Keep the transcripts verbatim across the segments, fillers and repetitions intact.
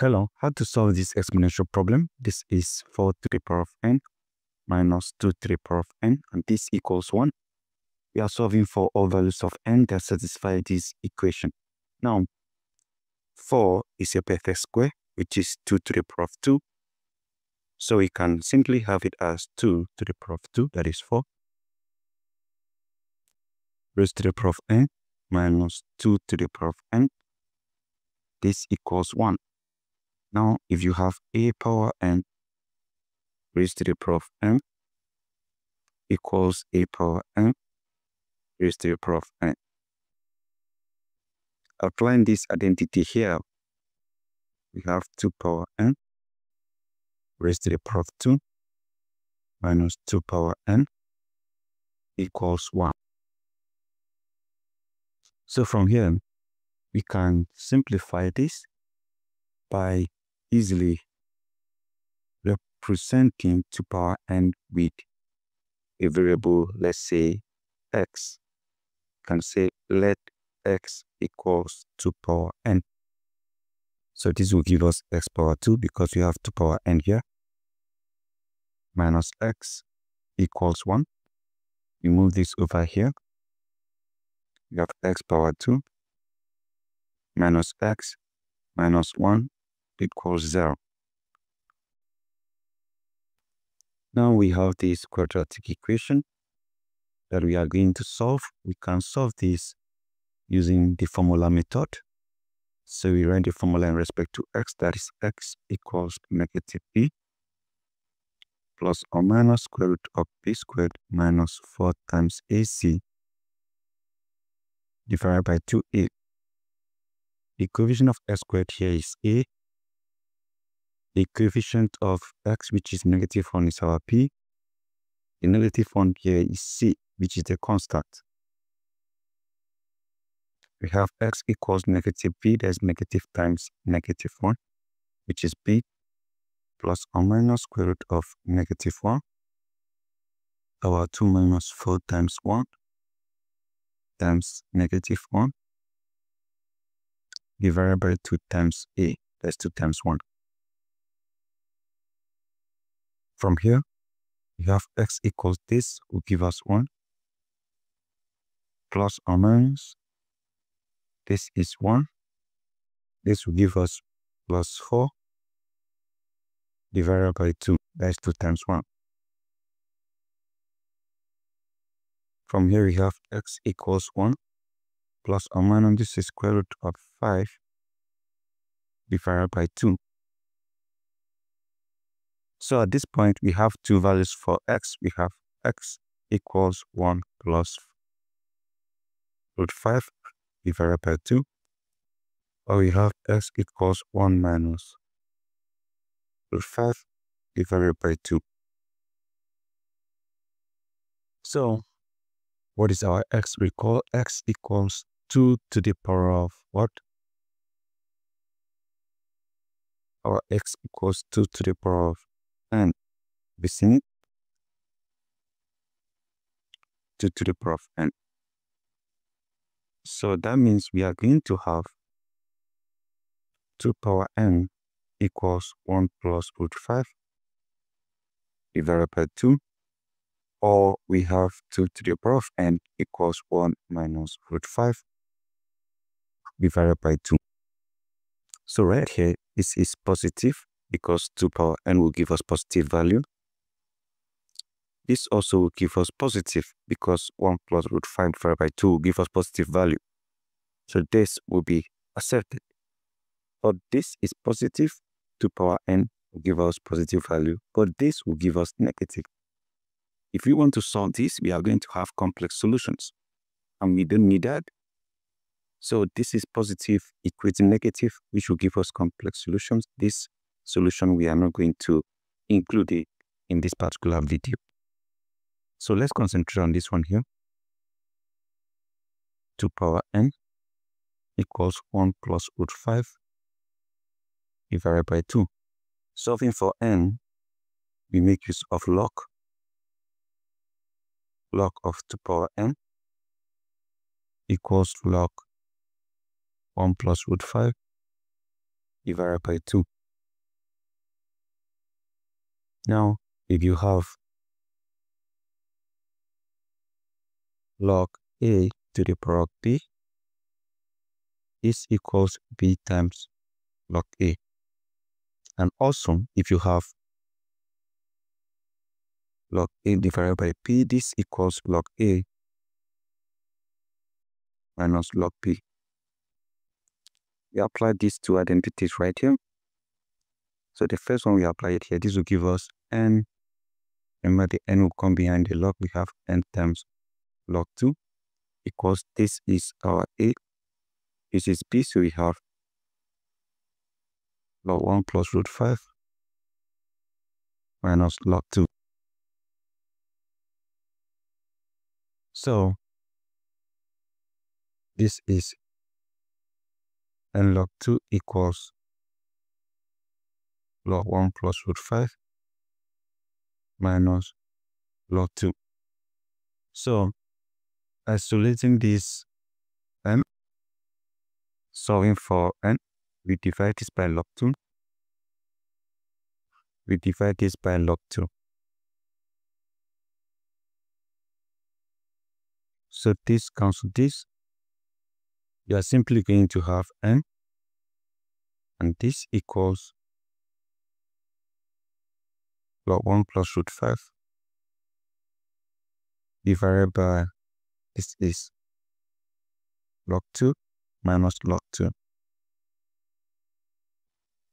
Hello, how to solve this exponential problem? This is four to the power of n minus two to the power of n, and this equals one. We are solving for all values of n that satisfy this equation. Now, four is a perfect square, which is two to the power of two. So we can simply have it as two to the power of two, that is four, raised to the power of n minus two to the power of n. This equals one. Now, if you have a power n raised to the power of n equals a power n raised to the power of n. Applying this identity here, we have two power n raised to the power of two minus two power n equals one. So from here, we can simplify this by easily representing two power n with a variable, let's say x. You can say let x equals two power n. So this will give us x power two because we have two power n here. Minus x equals one. We move this over here. We have x power two minus x minus one equals zero. Now we have this quadratic equation that we are going to solve. We can solve this using the formula method. So we write the formula in respect to x, that is x equals negative b plus or minus square root of b squared minus four times ac divided by two a. The coefficient of x squared here is a. The coefficient of x, which is negative one, is our p. The negative one here is c, which is the constant. We have x equals negative b, that's negative times negative one, which is b, plus or minus square root of negative one, power two minus four times one, times negative one, divided by two times a, that's two times one. From here, we have x equals this, will give us one, plus or minus, this is one, this will give us plus four, divided by two, that's two times one. From here, we have x equals one, plus or minus, this is square root of five divided by two. So at this point, we have two values for x. We have x equals one plus root five divided by two. Or we have x equals one minus root five divided by two. So what is our x? Recall x equals two to the power of what? Our x equals two to the power of n. We seen it? two to the power of n. So that means we are going to have two power n equals one plus root five divided by two. Or we have two to the power of n equals one minus root five divided by two. So right here, this is positive because two power n will give us positive value. This also will give us positive because one plus root five divided by two will give us positive value. So this will be accepted. But this is positive, two power n will give us positive value, but this will give us negative. If we want to solve this, we are going to have complex solutions, and we don't need that. So this is positive equating negative, which will give us complex solutions. This solution, we are not going to include it in this particular video. So let's concentrate on this one here. two power n equals one plus root five divided by two. Solving for n, we make use of log. Log of two power n equals log one plus root five divided by two. Now, if you have log A to the power of B is equals B times log A. And also, if you have log A divided by B, this equals log A minus log B. We apply these two identities right here. So the first one, we apply it here. This will give us n. Remember, the n will come behind the log. We have n times log two equals, this is our A, this is B, so we have log one plus root five minus log two. So this is n log two equals log one plus root five minus log two. So isolating this n, solving for n, we divide this by log two. We divide this by log two. So this cancels this. You are simply going to have n, and this equals log one plus root five divided by, this is log two minus log two.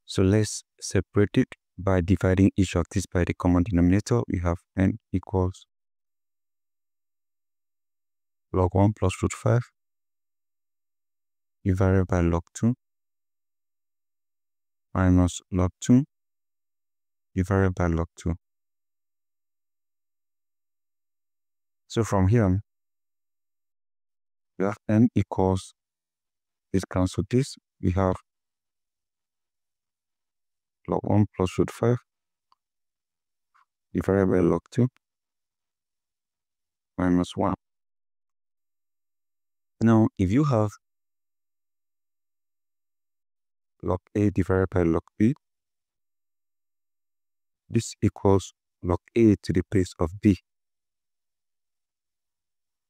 So let's separate it by dividing each of these by the common denominator. We have n equals log one plus root five divided by log two minus log two divided by log two. So from here, we have n equals, this cancels this, we have log one plus root five divided by log two minus one. Now, if you have log A divided by log B, this equals log A to the base of B.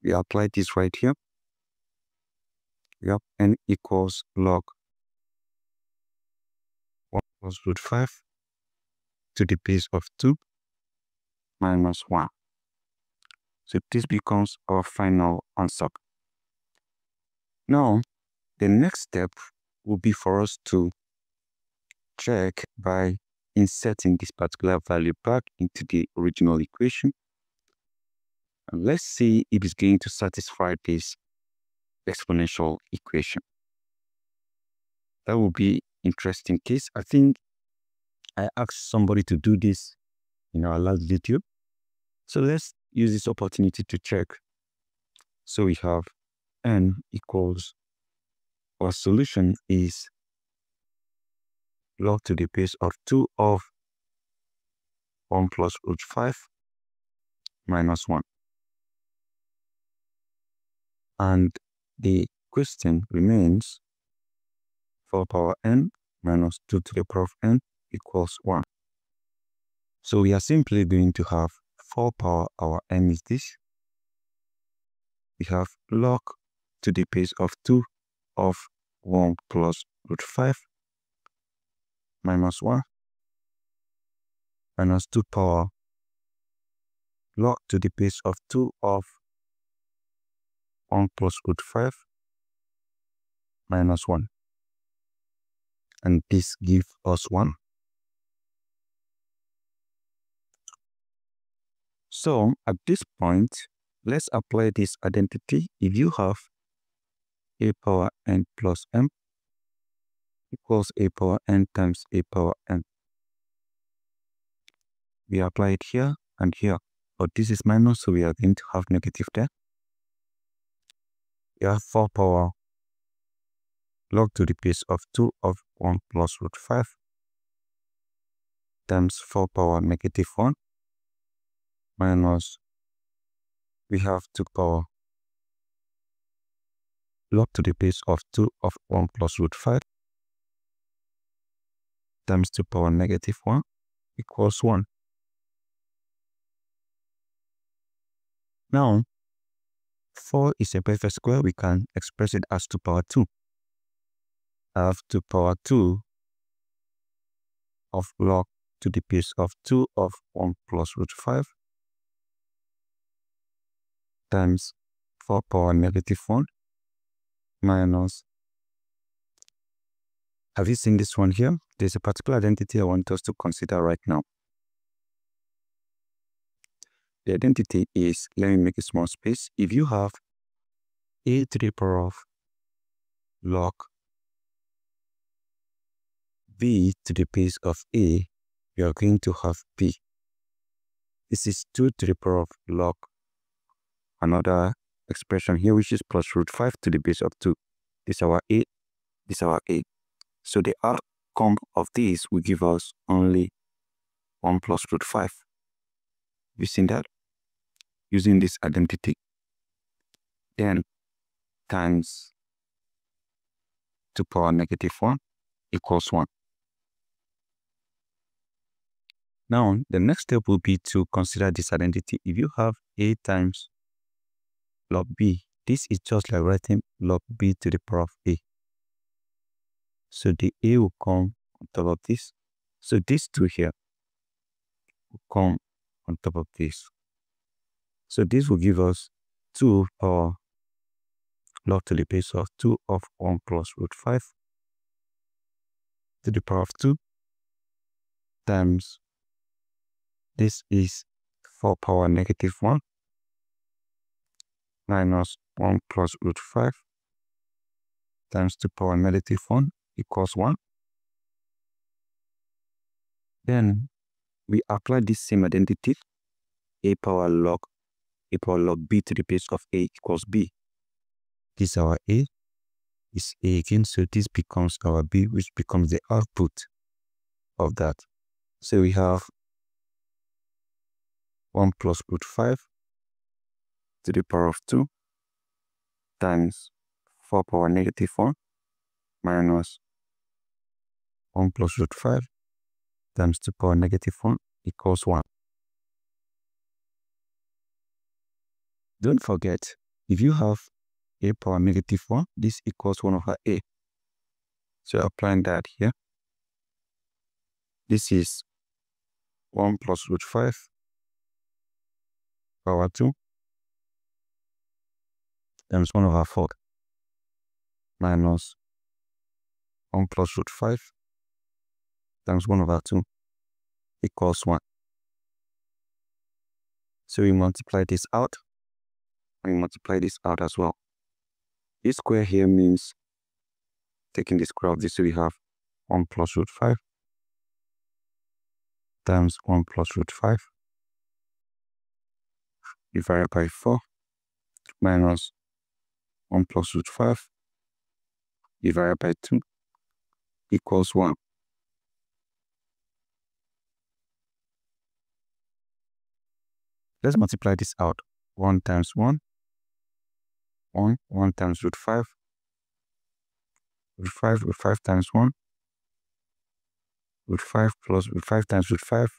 We apply this right here. We have n equals log one plus root five to the base of two minus one. So this becomes our final answer. Now, the next step will be for us to check by inserting this particular value back into the original equation. And let's see if it's going to satisfy this exponential equation. That will be interesting case. I think I asked somebody to do this in our last video. So let's use this opportunity to check. So we have n equals, our solution is log to the base of two of one plus root five minus one. And the question remains four power n minus two to the power of n equals one. So we are simply going to have four power, our n is this. We have log to the base of two of one plus root five minus one minus two power log to the base of two of one plus root five minus one, and this gives us one. So at this point, let's apply this identity. If you have a power n plus m equals a power n times a power n, we apply it here and here, but this is minus, so we are going to have negative there. We have four power log to the base of two of one plus root five times four power negative one minus, we have two power log to the base of two of one plus root five times two power negative one equals one. Now, four is a perfect square. We can express it as two power two. I have two power two of log to the base of two of one plus root five times four power negative one minus. Have you seen this one here? There's a particular identity I want us to consider right now. The identity is, let me make a small space. If you have a to the power of log b to the base of a, you are going to have b. This is two to the power of log, another expression here, which is plus root five to the base of two. This is our a, this is our a. So the outcome of this will give us only one plus root five. You seen that? Using this identity. Then times two power negative one equals one. Now, the next step will be to consider this identity. If you have a times log b, this is just like writing log b to the power of a. So the a will come on top of this. So these two here will come on top of this. So this will give us two power log to the base of two of one plus root five to the power of two times. This is four power negative one minus one plus root five times two power negative one equals one. Then we apply this same identity, a power log, a power log b to the base of a equals b. This is our a, is a again, so this becomes our b, which becomes the output of that. So we have one plus root five to the power of two times four power negative one minus one plus root five times two power negative one equals one. Don't forget, if you have a power negative one, this equals one over a. So applying that here, this is one plus root five power two times one over four minus one plus root five times one over two equals one. So we multiply this out, and we multiply this out as well. This square here means taking the square of this, so we have one plus root five times one plus root five divided by four minus one plus root five divided by two equals one. Let's multiply this out. one times one, one, one times root five, root five, root five times one, root five plus root five times root five,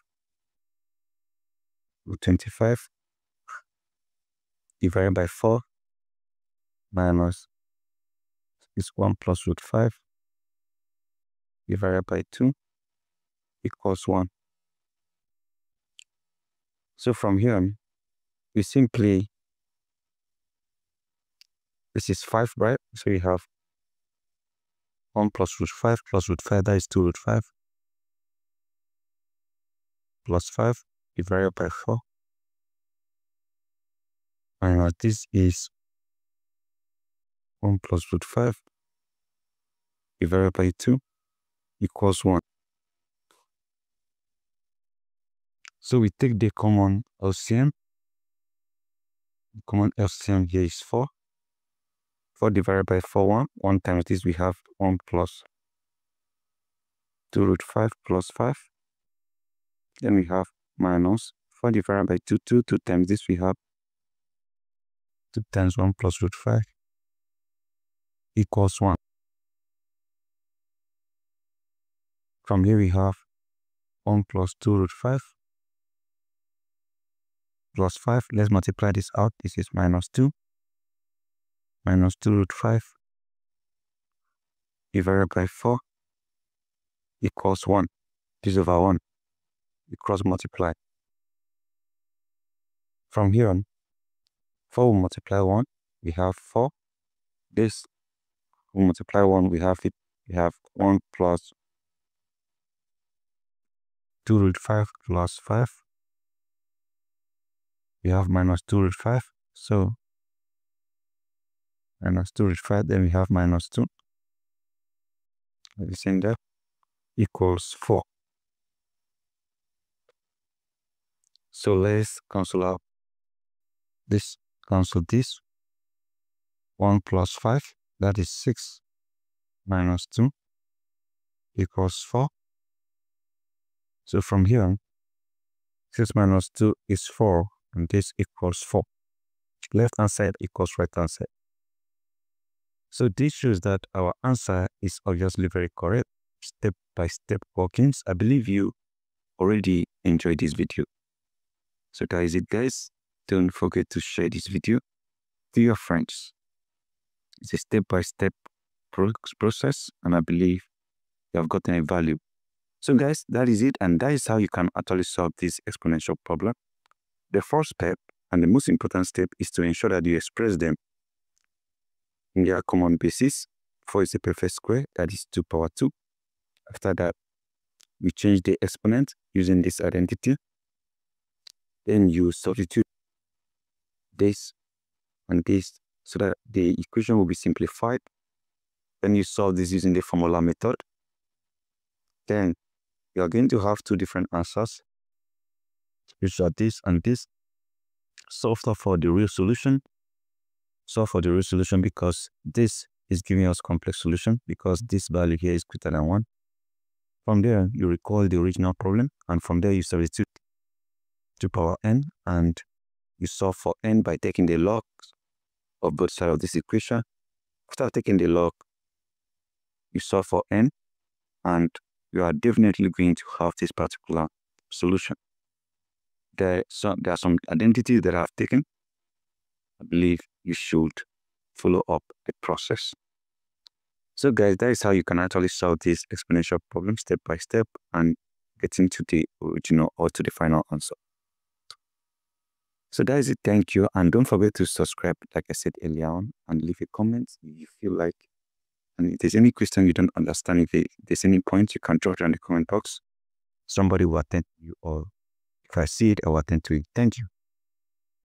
root twenty-five, divided by four minus is one plus root five divided by two equals one. So from here, we simply, this is five, right? So we have one plus root five plus root five, that is two root five, plus five divided by four. And this is one plus root five divided by two equals one. So we take the common L C M. The common L C M here is four. four divided by four, one. one times this, we have one plus two root five plus five. Then we have minus four divided by two, two. two times this, we have two times one plus root five equals one. From here we have one plus two root five plus five. Let's multiply this out. This is minus two. Minus two root five divided by four equals one. This over one. We cross multiply. From here on, four will multiply one. We have four. This will multiply one. We have it. We have one plus two root five plus five. We have minus two root five. So minus two root five. Then we have minus two. Let us end up equals four. So let's cancel out this, cancel this. one plus five, that is six, minus two equals four. So from here on, six minus two is four, and this equals four. Left hand side equals right hand side. So this shows that our answer is obviously very correct. Step by step workings. I believe you already enjoyed this video. So that is it, guys. Don't forget to share this video to your friends. It's a step-by-step process, and I believe you have gotten a value. So guys, that is it, and that is how you can actually solve this exponential problem. The first step, and the most important step, is to ensure that you express them in their common basis. four is a perfect square, that is two power two. After that, we change the exponent using this identity. Then you substitute this and this so that the equation will be simplified. Then you solve this using the formula method. Then you are going to have two different answers, which are this and this. Solve for the real solution. Solve for the real solution because this is giving us complex solution because this value here is greater than one. From there, you recall the original problem, and from there you substitute to power n, and you solve for n by taking the log of both sides of this equation. After taking the log, you solve for n, and you are definitely going to have this particular solution. There, so, there are some identities that I have taken. I believe you should follow up the process. So guys, that is how you can actually solve this exponential problem step by step and get into the original or to the final answer. So that is it. Thank you. And don't forget to subscribe, like I said earlier on, and leave a comment if you feel like. And if there's any question you don't understand, if there's any point, you can drop it in the comment box. Somebody will attend to you, or if I see it, I will attend to it. Thank you.